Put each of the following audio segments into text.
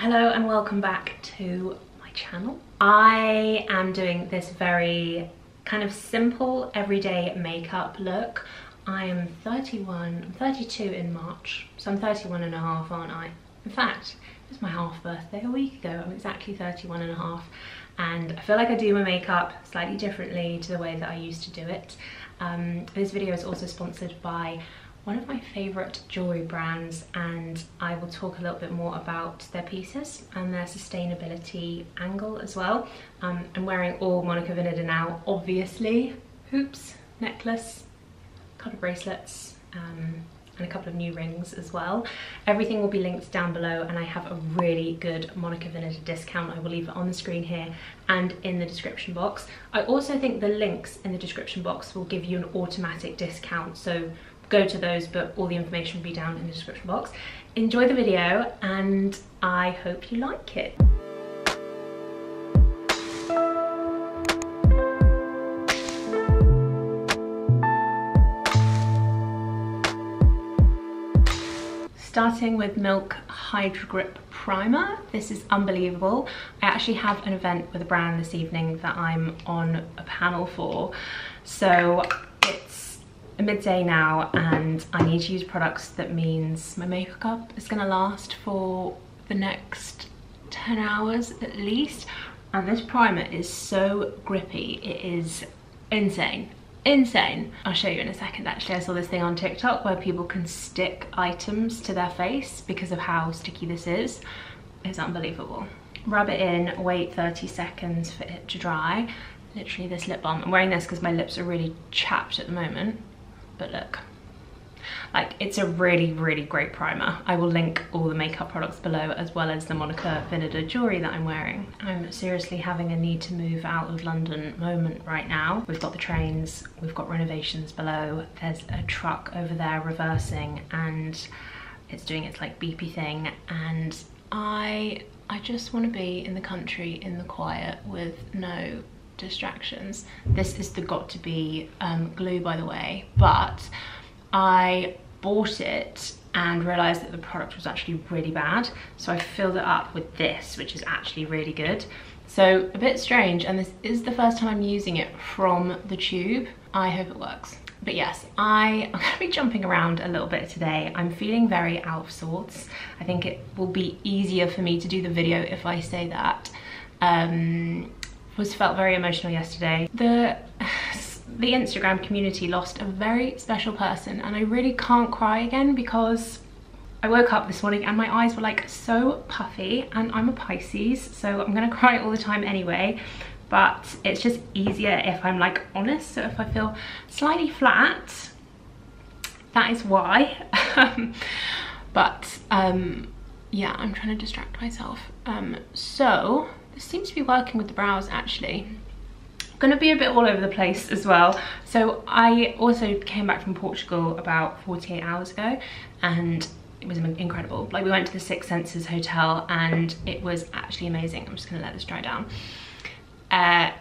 Hello and welcome back to my channel. I am doing this very kind of simple everyday makeup look. I am 31, I'm 32 in March, so I'm 31 and a half, aren't I? In fact, it was my half birthday a week ago. I'm exactly 31 and a half and I feel like I do my makeup slightly differently to the way that I used to do it. This video is also sponsored by one of my favourite jewellery brands, and I will talk a little bit more about their pieces and their sustainability angle as well. I'm wearing all Monica Vinader now, obviously. Hoops, necklace, a couple of bracelets, and a couple of new rings as well. Everything will be linked down below, and I have a really good Monica Vinader discount. I will leave it on the screen here and in the description box. I also think the links in the description box will give you an automatic discount, so go to those, but all the information will be down in the description box. Enjoy the video and I hope you like it. Starting with Milk Hydro Grip Primer. This is unbelievable. I actually have an event with a brand this evening that I'm on a panel for, so midday now, and I need to use products that means my makeup is gonna last for the next 10 hours at least. And this primer is so grippy, it is insane. I'll show you in a second. Actually, I saw this thing on TikTok where people can stick items to their face because of how sticky this is. It's unbelievable. Rub it in, wait 30 seconds for it to dry. Literally this lip balm, I'm wearing this because my lips are really chapped at the moment. But look, like, it's a really, really great primer. I will link all the makeup products below, as well as the Monica Vinader jewellery that I'm wearing. I'm seriously having a need to move out of London moment right now. We've got the trains, we've got renovations below, there's a truck over there reversing and it's doing its like beepy thing, and I just want to be in the country in the quiet with no distractions. This is the GOT2B glue, by the way, but I bought it and realized that the product was actually really bad, so I filled it up with this, which is actually really good. So a bit strange, and this is the first time I'm using it from the tube. I hope it works. But yes, I'm going to be jumping around a little bit today. I'm feeling very out of sorts. I think it will be easier for me to do the video if I say that. Felt very emotional yesterday. The Instagram community lost a very special person, and I really can't cry again because I woke up this morning and my eyes were like so puffy, and I'm a Pisces, so I'm gonna cry all the time anyway, but it's just easier if I'm like honest. So if I feel slightly flat, that is why. Yeah, I'm trying to distract myself. So seems to be working with the brows, actually. I'm gonna be a bit all over the place as well. So I also came back from Portugal about 48 hours ago, and it was incredible. Like, we went to the Six Senses hotel and it was actually amazing. I'm just gonna let this dry down.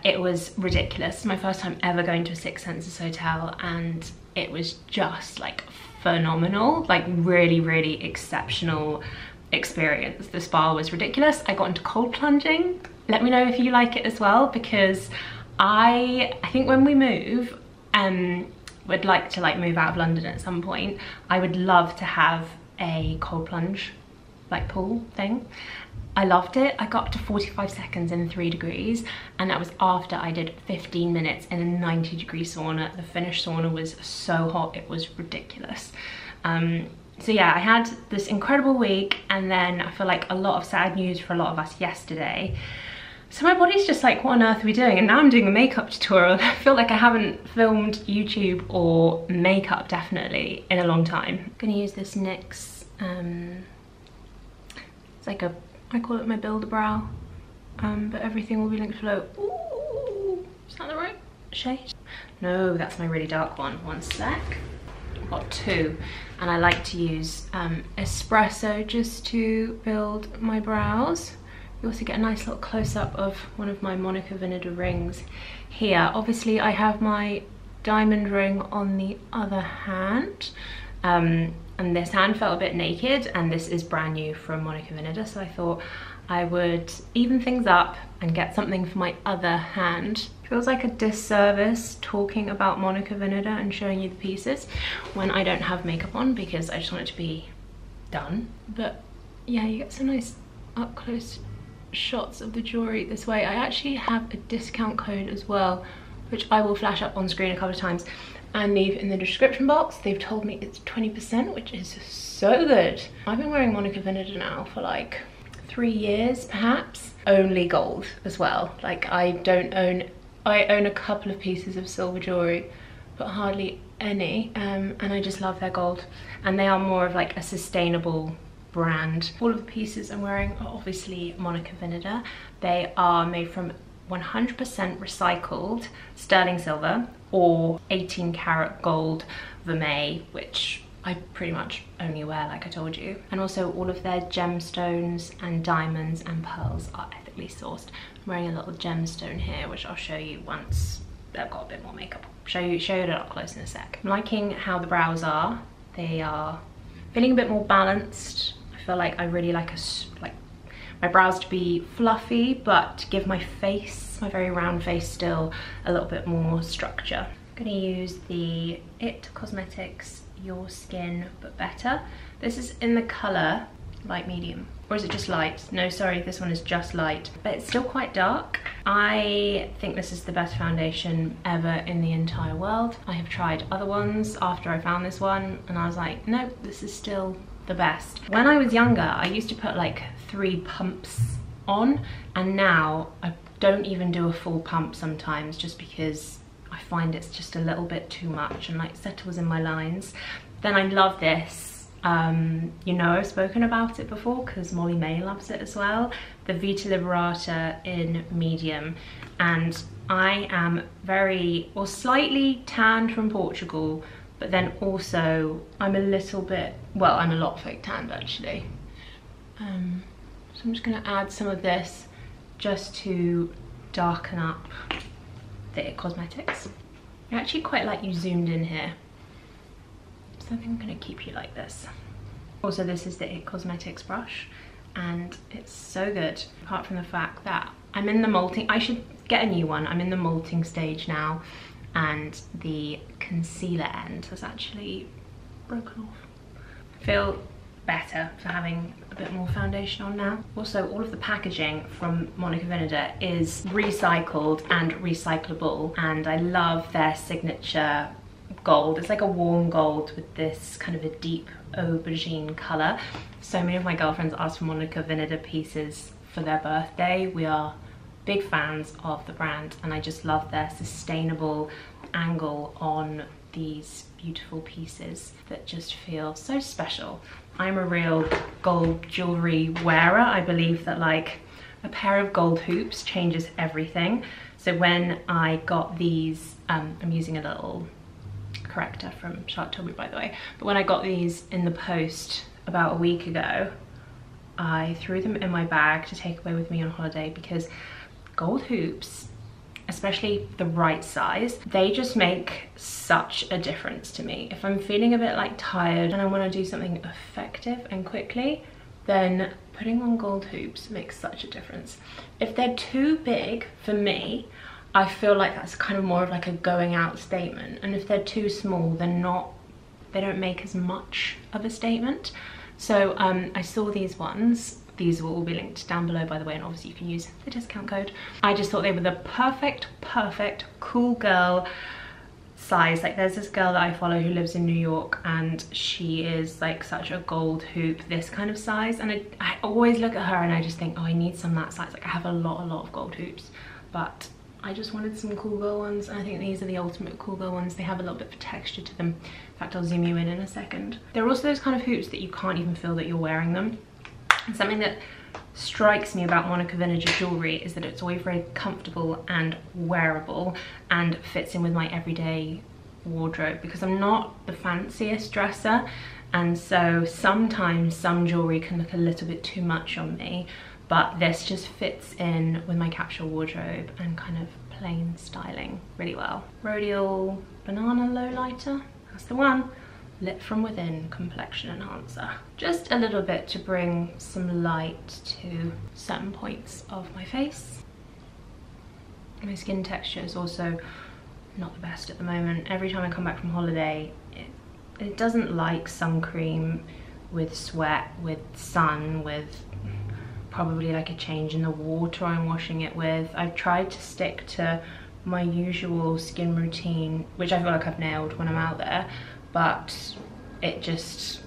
It was ridiculous. My first time ever going to a Six Senses hotel, and it was just like phenomenal, like really, really exceptional experience. The spa was ridiculous. I got into cold plunging. Let me know if you like it as well, because I think when we move, would like to like move out of London at some point, I would love to have a cold plunge like pool thing. I loved it. I got up to 45 seconds in 3 degrees, and that was after I did 15 minutes in a 90-degree sauna. The Finnish sauna was so hot, it was ridiculous. So yeah, I had this incredible week, and then I feel like a lot of sad news for a lot of us yesterday. So my body's just like, what on earth are we doing? And now I'm doing a makeup tutorial. I feel like I haven't filmed YouTube or makeup definitely in a long time. I'm gonna use this NYX, it's like a, I call it my builder brow, but everything will be linked below. Ooh, is that the right shade? No, that's my really dark one. One sec. Got two, and I like to use espresso just to build my brows. You also get a nice little close-up of one of my Monica Vinader rings here. Obviously I have my diamond ring on the other hand. and this hand felt a bit naked, and this is brand new from Monica Vinader, so I thought I would even things up and get something for my other hand. Feels like a disservice talking about Monica Vinader and showing you the pieces when I don't have makeup on, because I just want it to be done. But yeah, you get some nice up close shots of the jewelry this way. I actually have a discount code as well, which I will flash up on screen a couple of times and leave in the description box. They've told me it's 20%, which is so good. I've been wearing Monica Vinader now for like 3 years perhaps. Only gold as well. Like I own a couple of pieces of silver jewelry, but hardly any, and I just love their gold, and they are more of like a sustainable brand. All of the pieces I'm wearing are obviously Monica Vinader. They are made from 100% recycled sterling silver or 18 karat gold vermeil, which I pretty much only wear, like I told you. And also all of their gemstones and diamonds and pearls are ethically sourced. I'm wearing a little gemstone here, which I'll show you once I've got a bit more makeup. Show you it up close in a sec. I'm liking how the brows are. They are feeling a bit more balanced. I feel like I really like my brows to be fluffy, but to give my face, my very round face still, a little bit more structure. I'm gonna use the IT Cosmetics Your Skin But Better. This is in the colour light medium. Or is it just light? No, sorry, this one is just light, but it's still quite dark. I think this is the best foundation ever in the entire world. I have tried other ones after I found this one, and I was like, nope, this is still the best. When I was younger, I used to put like 3 pumps on, and now I don't even do a full pump sometimes, just because I find it's just a little bit too much and like settles in my lines. Then I love this. You know, I've spoken about it before because Molly May loves it as well, the Vita Liberata in medium, and I am slightly tanned from Portugal, but then also I'm a little bit, well, I'm a lot fake tanned actually, so I'm just going to add some of this just to darken up the IT Cosmetics. I actually quite like you zoomed in here. I think I'm going to keep you like this. Also, this is the IT Cosmetics brush, and it's so good. Apart from the fact that I'm in the molting, I should get a new one. I'm in the molting stage now, and the concealer end has actually broken off. I feel better for having a bit more foundation on now. Also, all of the packaging from Monica Vinader is recycled and recyclable, and I love their signature gold. It's like a warm gold with this kind of a deep aubergine colour. So many of my girlfriends asked for Monica Vinader pieces for their birthday. We are big fans of the brand, and I just love their sustainable angle on these beautiful pieces that just feel so special. I'm a real gold jewellery wearer. I believe that like a pair of gold hoops changes everything. So when I got these, I'm using a little corrector from Charlotte Tilbury, by the way, but when I got these in the post about a week ago, I threw them in my bag to take away with me on holiday, because gold hoops, especially the right size, they just make such a difference to me. If I'm feeling a bit like tired and I want to do something effective and quickly, then putting on gold hoops makes such a difference. If they're too big for me, I feel like that's kind of more of like a going out statement, and if they're too small, they're not, they don't make as much of a statement. So I saw these ones. These will all be linked down below, by the way, and obviously you can use the discount code. I just thought they were the perfect cool girl size. Like, there's this girl that I follow who lives in New York, and she is like such a gold hoop, this kind of size, and I always look at her and I just think, oh, I need some that size. Like, I have a lot of gold hoops, but I just wanted some cool girl ones, and I think these are the ultimate cool girl ones. They have a little bit of texture to them. In fact, I'll zoom you in a second. They're also those kind of hoops that you can't even feel that you're wearing them. And something that strikes me about Monica Vinader jewellery is that it's always very comfortable and wearable, and fits in with my everyday wardrobe, because I'm not the fanciest dresser, and so sometimes some jewellery can look a little bit too much on me. But this just fits in with my capsule wardrobe and kind of plain styling really well. Rodial banana lowlighter, that's the one. Lit From Within Complexion Enhancer. Just a little bit to bring some light to certain points of my face. My skin texture is also not the best at the moment. Every time I come back from holiday, it doesn't like sun cream with sweat, with sun, with probably like a change in the water I'm washing it with. I've tried to stick to my usual skin routine, which I feel like I've nailed when I'm out there, but it just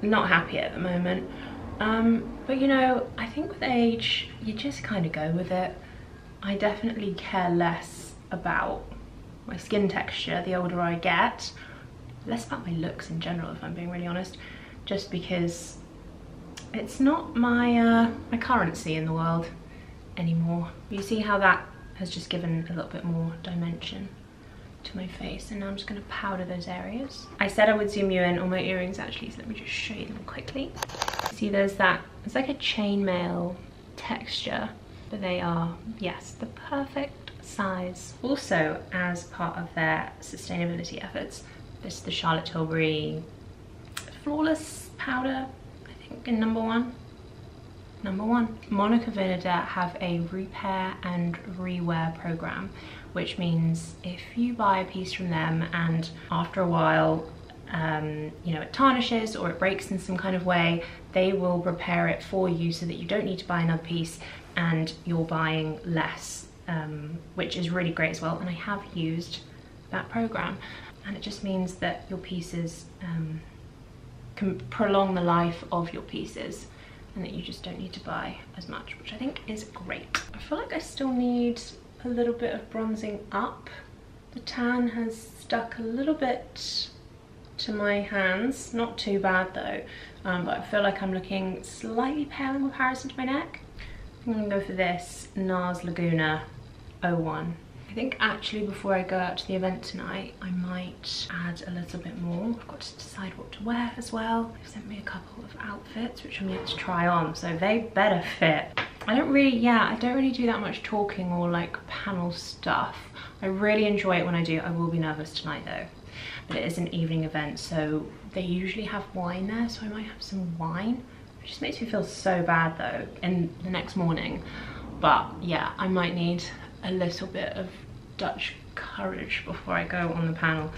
not happy at the moment. But you know, I think with age, you just kind of go with it. I definitely care less about my skin texture the older I get, less about my looks in general, if I'm being really honest, just because it's not my my currency in the world anymore. You see how that has just given a little bit more dimension to my face, and now I'm just gonna powder those areas. I said I would zoom you in on my earrings actually, so let me just show you them quickly. See, there's that, it's like a chainmail texture, but they are, yes, the perfect size. Also, as part of their sustainability efforts, this is the Charlotte Tilbury Flawless Powder, I think, in number 1. Number 1. Monica Vinader have a repair and rewear program, which means if you buy a piece from them and after a while, you know, it tarnishes or it breaks in some kind of way, they will repair it for you so that you don't need to buy another piece and you're buying less, which is really great as well. And I have used that program, and it just means that your pieces can prolong the life of your pieces, and that you just don't need to buy as much, which I think is great. I feel like I still need a little bit of bronzing up. The tan has stuck a little bit to my hands, not too bad though, but I feel like I'm looking slightly pale in comparison to my neck. I'm gonna go for this NARS Laguna 01. I think actually before I go out to the event tonight, I might add a little bit more. I've got to decide what to wear as well. They've sent me a couple of outfits which I'm yet to try on, so they better fit. I don't really do that much talking or like panel stuff. I really enjoy it when I do. I will be nervous tonight though. But it is an evening event, so they usually have wine there, so I might have some wine. It just makes me feel so bad though, in the next morning. But yeah, I might need a little bit of Dutch courage before I go on the panel.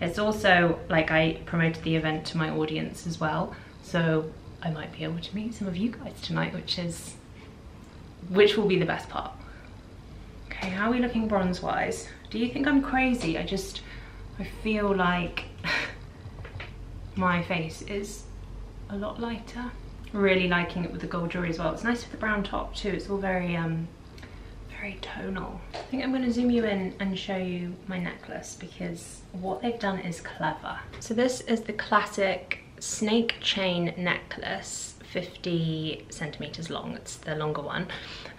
It's also like I promoted the event to my audience as well, so I might be able to meet some of you guys tonight, which will be the best part. Okay, how are we looking bronze wise? Do you think I'm crazy? I feel like my face is a lot lighter. Really liking it with the gold jewelry as well. It's nice with the brown top too. It's all very very tonal. I think I'm going to zoom you in and show you my necklace, because what they've done is clever. So this is the classic snake chain necklace, 50 centimeters long. It's the longer one.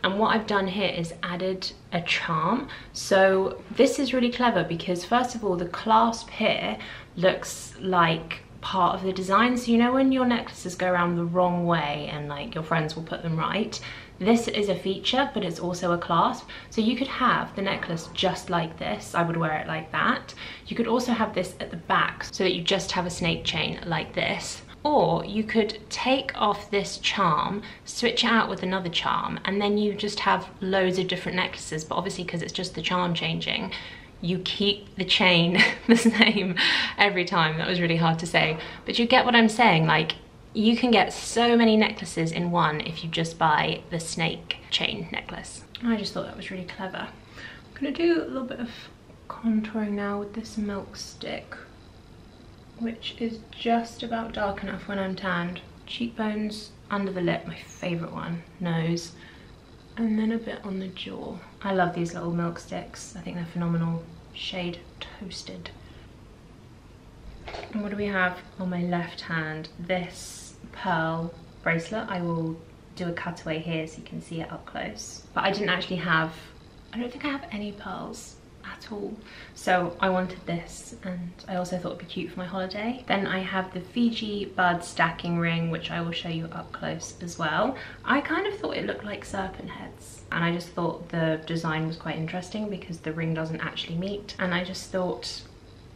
And what I've done here is added a charm. So this is really clever because first of all, the clasp here looks like part of the design. So you know when your necklaces go around the wrong way and like your friends will put them right? This is a feature, but it's also a clasp. So you could have the necklace just like this. I would wear it like that. You could also have this at the back so that you just have a snake chain like this. Or you could take off this charm, switch it out with another charm, and then you just have loads of different necklaces. But obviously, because it's just the charm changing, you keep the chain the same every time. That was really hard to say. But you get what I'm saying, like, you can get so many necklaces in one if you just buy the snake chain necklace. I just thought that was really clever. I'm gonna do a little bit of contouring now with this Milk stick, which is just about dark enough when I'm tanned. Cheekbones, under the lip, my favorite one, nose, and then a bit on the jaw. I love these little Milk sticks. I think they're phenomenal. Shade Toasted. And what do we have on my left hand? This pearl bracelet. I will do a cutaway here so you can see it up close. But I don't think I have any pearls at all. So I wanted this, and I also thought it'd be cute for my holiday. Then I have the Fiji Bud stacking ring, which I will show you up close as well. I kind of thought it looked like serpent heads, and I just thought the design was quite interesting because the ring doesn't actually meet. And I just thought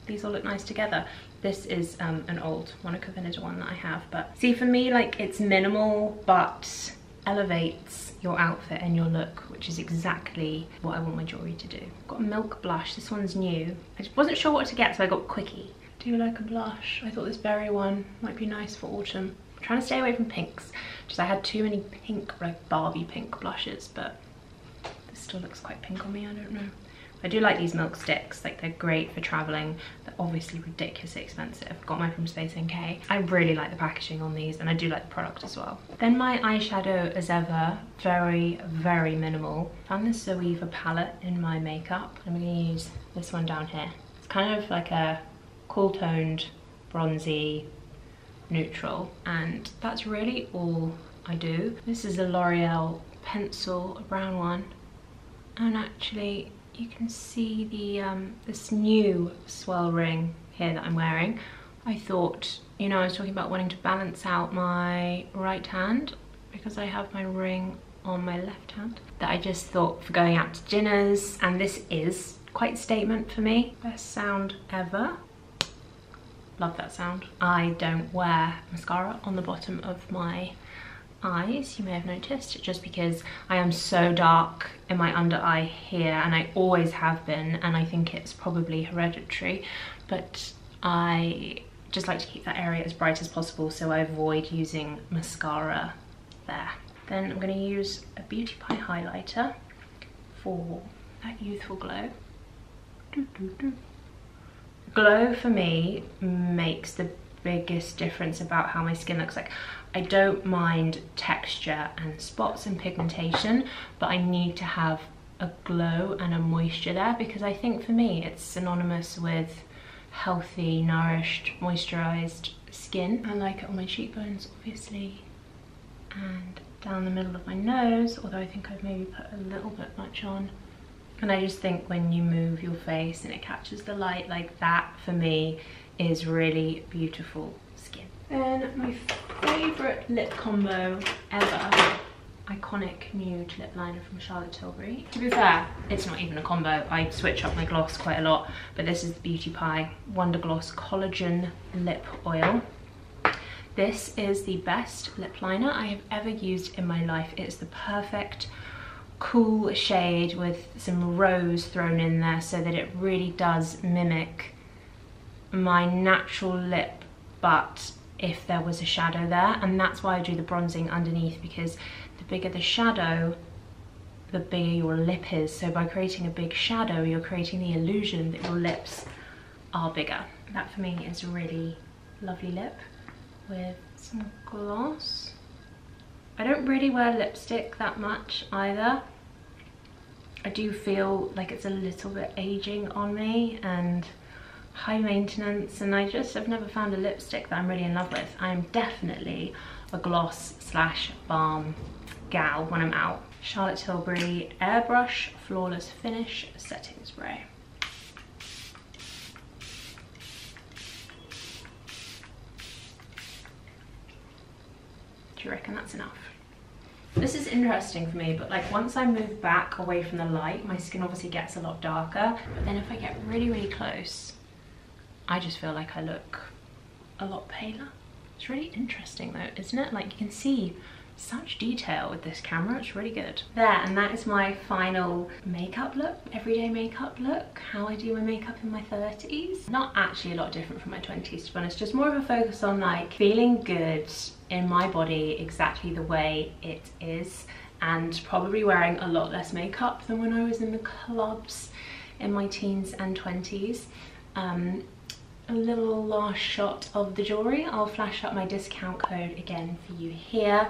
these all look nice together. This is an old Monica Vinader one that I have, but see, for me, like, it's minimal but elevates your outfit and your look, which is exactly what I want my jewelry to do. I've got a milk blush. This one's new. I just wasn't sure what to get, so I got Quickie. I do like a blush. I thought this berry one might be nice for autumn. I'm trying to stay away from pinks, because I had too many pink, like Barbie pink blushes, but this still looks quite pink on me, I don't know. I do like these milk sticks, like they're great for traveling. They're obviously ridiculously expensive. I got mine from Space NK. I really like the packaging on these, and I do like the product as well. Then my eyeshadow, as ever, very, very minimal. Found this Zoeva palette in my makeup. I'm gonna use this one down here. It's kind of like a cool toned, bronzy, neutral, and that's really all I do. This is a L'Oreal pencil, a brown one, and actually, you can see the this new swirl ring here that I'm wearing. I thought, you know, I was talking about wanting to balance out my right hand because I have my ring on my left hand, that I just thought for going out to dinners, and this is quite a statement for me. Best sound ever. Love that sound. I don't wear mascara on the bottom of my eyes, you may have noticed, just because I am so dark in my under eye here, and I always have been, and I think it's probably hereditary, but I just like to keep that area as bright as possible, so I avoid using mascara there. Then I'm going to use a Beauty Pie highlighter for that youthful glow. Glow for me makes the biggest difference about how my skin looks like. I don't mind texture and spots and pigmentation, but I need to have a glow and a moisture there, because I think for me it's synonymous with healthy, nourished, moisturized skin. I like it on my cheekbones, obviously, and down the middle of my nose, although I think I've maybe put a little bit much on. And I just think when you move your face and it catches the light like that, for me, is really beautiful skin. Then my favorite lip combo ever, iconic nude lip liner from Charlotte Tilbury. To be fair, it's not even a combo. I switch up my gloss quite a lot, but this is the Beauty Pie Wonder Gloss Collagen Lip Oil. This is the best lip liner I have ever used in my life. It's the perfect cool shade with some rose thrown in there, so that it really does mimic my natural lip, but if there was a shadow there. And that's why I do the bronzing underneath, because the bigger the shadow, the bigger your lip is. So by creating a big shadow, you're creating the illusion that your lips are bigger. That for me is a really lovely lip with some gloss. I don't really wear lipstick that much either. I do feel like it's a little bit aging on me and high maintenance, and I just have never found a lipstick that I'm really in love with. I'm definitely a gloss slash balm gal when I'm out. Charlotte Tilbury Airbrush Flawless Finish Setting Spray. Do you reckon that's enough? This is interesting for me, but like once I move back away from the light, my skin obviously gets a lot darker, but then if I get really, really close, I just feel like I look a lot paler. It's really interesting though, isn't it? Like you can see such detail with this camera, it's really good. There, and that is my final makeup look, everyday makeup look, how I do my makeup in my 30s. Not actually a lot different from my 20s to be honest, just more of a focus on like feeling good in my body exactly the way it is, and probably wearing a lot less makeup than when I was in the clubs in my teens and 20s. A little last shot of the jewellery. I'll flash up my discount code again for you here.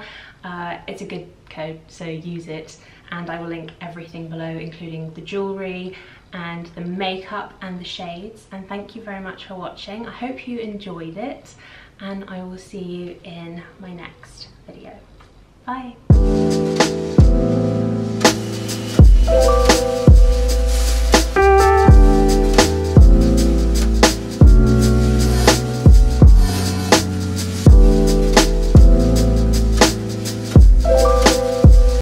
It's a good code, so use it, and I will link everything below, including the jewellery and the makeup and the shades. And thank you very much for watching. I hope you enjoyed it, and I will see you in my next video. Bye.